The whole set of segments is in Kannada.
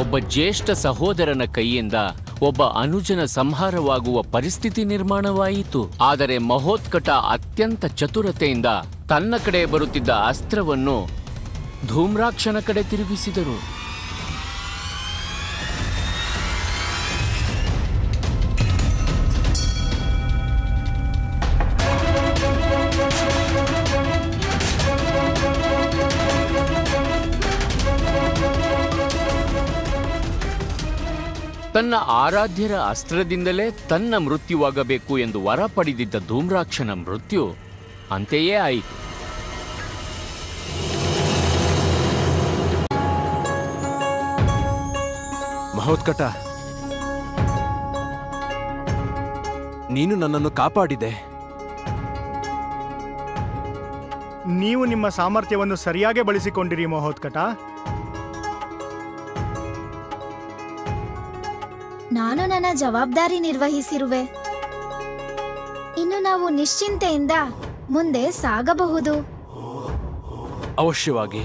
ಒಬ್ಬ ಜ್ಯೇಷ್ಠ ಸಹೋದರನ ಕೈಯಿಂದ ಒಬ್ಬ ಅನುಜನ ಸಂಹಾರವಾಗುವ ಪರಿಸ್ಥಿತಿ ನಿರ್ಮಾಣವಾಯಿತು. ಆದರೆ ಮಹೋತ್ಕಟ ಅತ್ಯಂತ ಚತುರತೆಯಿಂದ ತನ್ನ ಕಡೆ ಬರುತ್ತಿದ್ದ ಅಸ್ತ್ರವನ್ನು ಧೂಮ್ರಾಕ್ಷನ ಕಡೆ ತಿರುಗಿಸಿದರು. ತನ್ನ ಆರಾಧ್ಯರ ಅಸ್ತ್ರದಿಂದಲೇ ತನ್ನ ಮೃತ್ಯುವಾಗಬೇಕು ಎಂದು ವರ ಪಡೆದಿದ್ದ ಧೂಮ್ರಾಕ್ಷನ ಮೃತ್ಯು ಅಂತೆಯೇ ಆಯಿತು. ಮಹೋತ್ಕಟ, ನೀನು ನನ್ನನ್ನು ಕಾಪಾಡಿದೆ. ನೀವು ನಿಮ್ಮ ಸಾಮರ್ಥ್ಯವನ್ನು ಸರಿಯಾಗಿ ಬಳಸಿಕೊಂಡಿರಿ ಮಹೋತ್ಕಟ. ನಾನು ನನ್ನ ಜವಾಬ್ದಾರಿ ನಿರ್ವಹಿಸಿರುವೆ. ಇನ್ನು ನಾವು ನಿಶ್ಚಿಂತೆಯಿಂದ ಮುಂದೆ ಸಾಗಬಹುದು. ಅವಶ್ಯವಾಗಿ.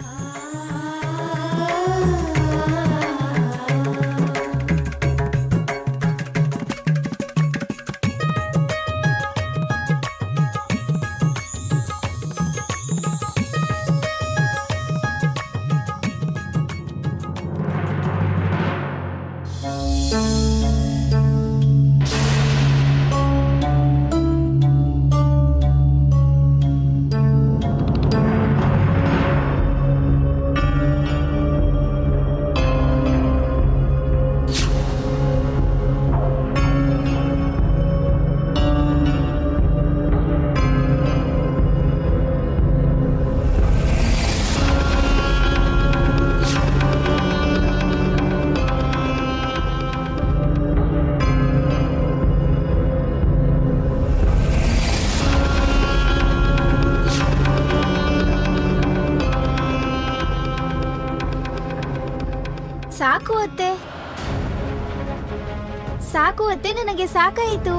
ಸಾಕು ಅತ್ತೆ, ನನಗೆ ಸಾಕಾಯಿತು.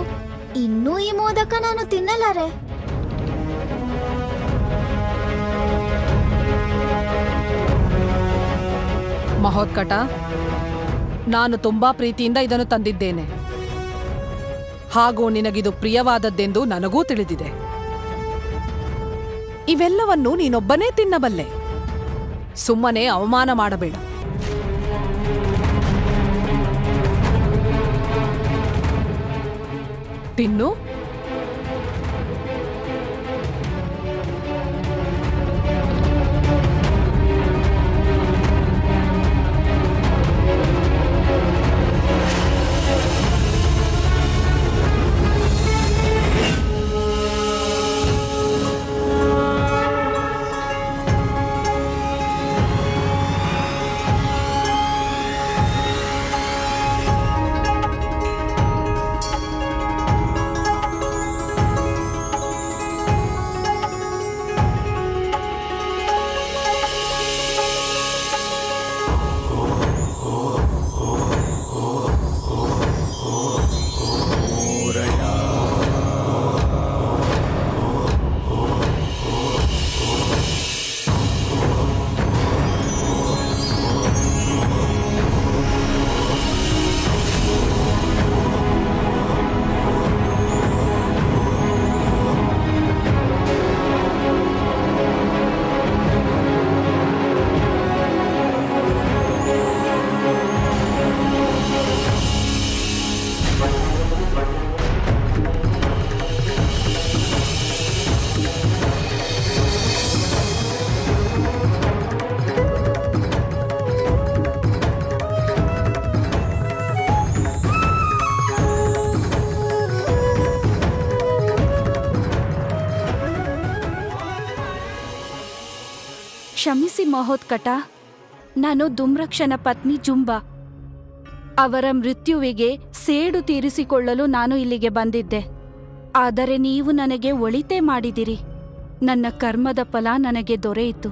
ಇನ್ನೂ ಈ ಮೋದಕ ನಾನು ತಿನ್ನಲಾರೆ. ಮಹೋತ್ಕಟ, ನಾನು ತುಂಬಾ ಪ್ರೀತಿಯಿಂದ ಇದನ್ನು ತಂದಿದ್ದೇನೆ. ಹಾಗೂ ನಿನಗಿದು ಪ್ರಿಯವಾದದ್ದೆಂದು ನನಗೂ ತಿಳಿದಿದೆ. ಇವೆಲ್ಲವನ್ನು ನೀನೊಬ್ಬನೇ ತಿನ್ನಬಲ್ಲೆ. ಸುಮ್ಮನೆ ಅವಮಾನ ಮಾಡಬೇಡ. ತಿನ್ನು. ಕ್ಷಮಿಸಿ ಮಹೋತ್ಕಟ, ನಾನು ಧೂಮ್ರಕ್ಷನ ಪತ್ನಿ ಜುಂಬಾ. ಅವರ ಮೃತ್ಯುವಿಗೆ ಸೇಡು ತೀರಿಸಿಕೊಳ್ಳಲು ನಾನು ಇಲ್ಲಿಗೆ ಬಂದಿದ್ದೆ. ಆದರೆ ನೀವು ನನಗೆ ಒಳಿತೆ ಮಾಡಿದಿರಿ. ನನ್ನ ಕರ್ಮದ ಫಲ ನನಗೆ ದೊರೆಯಿತು.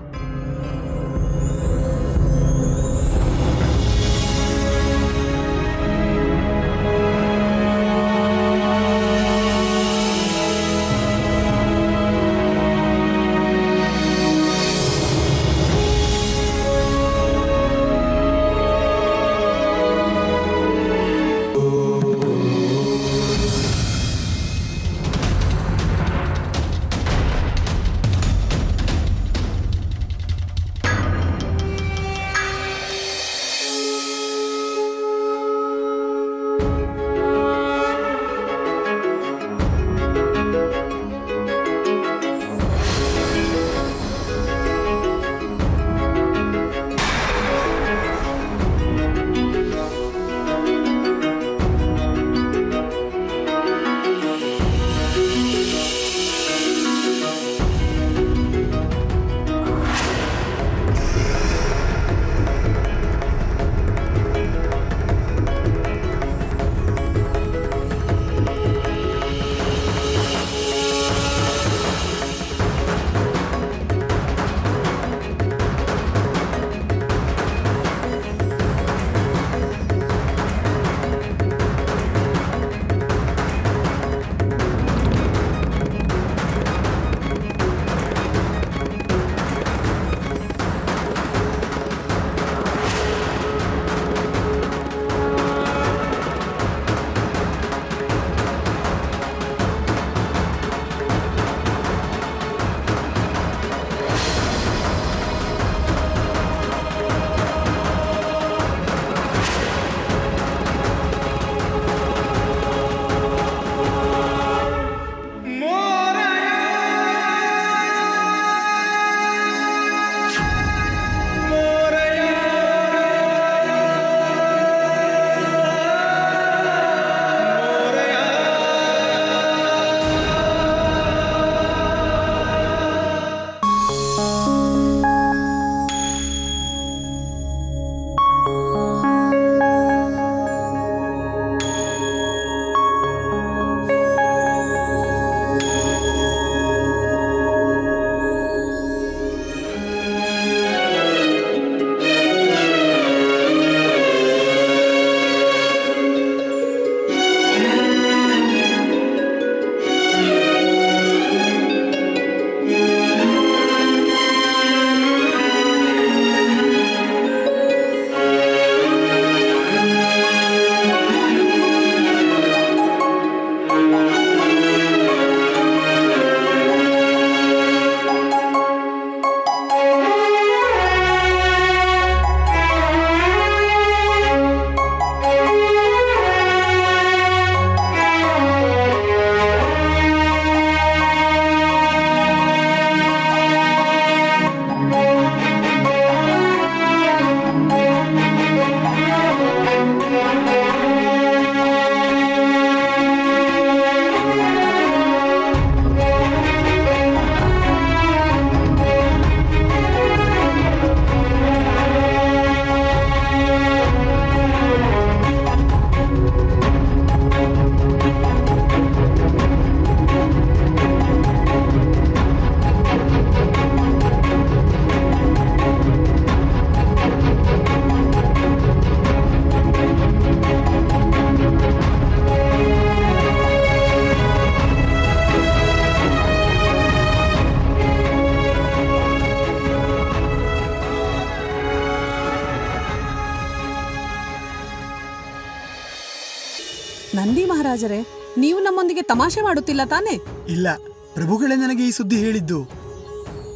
ರಾಜರೇ, ನೀವು ನಮ್ಮೊಂದಿಗೆ ತಮಾಷೆ ಮಾಡುತ್ತಿಲ್ಲ ತಾನೆ? ಇಲ್ಲ ಪ್ರಭುಗಳೇ, ನನಗೆ ಈ ಸುದ್ದಿ ಹೇಳಿದ್ದು.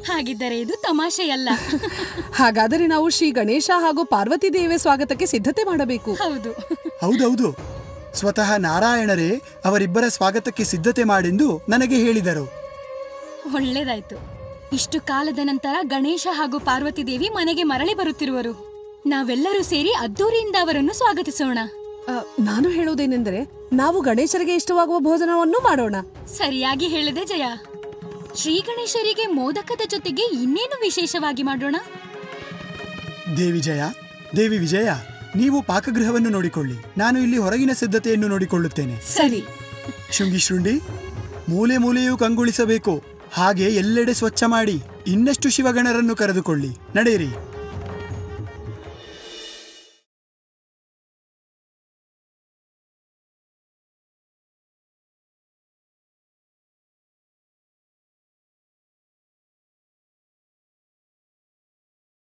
ಹಾಗಿದ್ದರೆ ಇದು ತಮಾಷೆಯಲ್ಲ. ಹಾಗಾದರೆ ನಾವು ಶ್ರೀ ಗಣೇಶ ಹಾಗೂ ಪಾರ್ವತಿ ದೇವಿ ಸ್ವಾಗತಕ್ಕೆ ಸಿದ್ಧತೆ ಮಾಡಬೇಕು. ಹೌದು ಹೌದೌದು, ಸ್ವತಃ ನಾರಾಯಣರೇ ಅವರಿಬ್ಬರ ಸ್ವಾಗತಕ್ಕೆ ಸಿದ್ಧತೆ ಮಾಡೆಂದು ನನಗೆ ಹೇಳಿದರು. ಒಳ್ಳೆದಾಯ್ತು. ಇಷ್ಟು ಕಾಲದ ನಂತರ ಗಣೇಶ ಹಾಗೂ ಪಾರ್ವತಿ ದೇವಿ ಮನೆಗೆ ಮರಳಿ ಬರುತ್ತಿರುವರು. ನಾವೆಲ್ಲರೂ ಸೇರಿ ಅದ್ದೂರಿಯಿಂದ ಅವರನ್ನು ಸ್ವಾಗತಿಸೋಣ. ನಾನು ಹೇಳುವುದೇನೆಂದರೆ, ನಾವು ಗಣೇಶರಿಗೆ ಇಷ್ಟವಾಗುವ ಭೋಜನವನ್ನು ಮಾಡೋಣ. ಸರಿಯಾಗಿ ಹೇಳಿದೆ ಜಯ. ಶ್ರೀ ಗಣೇಶರಿಗೆ ಮೋದಕದ ಜೊತೆಗೆ ಇನ್ನೇನು ವಿಶೇಷವಾಗಿ ಮಾಡೋಣ? ದೇವಿ ವಿಜಯ, ನೀವು ಪಾಕಗೃಹವನ್ನು ನೋಡಿಕೊಳ್ಳಿ, ನಾನು ಇಲ್ಲಿ ಹೊರಗಿನ ಸಿದ್ಧತೆಯನ್ನು ನೋಡಿಕೊಳ್ಳುತ್ತೇನೆ. ಸರಿ. ಶೃಂಗಿ ಶೃಂಡಿ, ಮೂಲೆ ಮೂಲೆಯೂ ಕಂಗೊಳಿಸಬೇಕು, ಹಾಗೆ ಎಲ್ಲೆಡೆ ಸ್ವಚ್ಛ ಮಾಡಿ ಇನ್ನಷ್ಟು ಶಿವಗಣರನ್ನು ಕರೆದುಕೊಳ್ಳಿ. ನಡೆಯಿರಿ.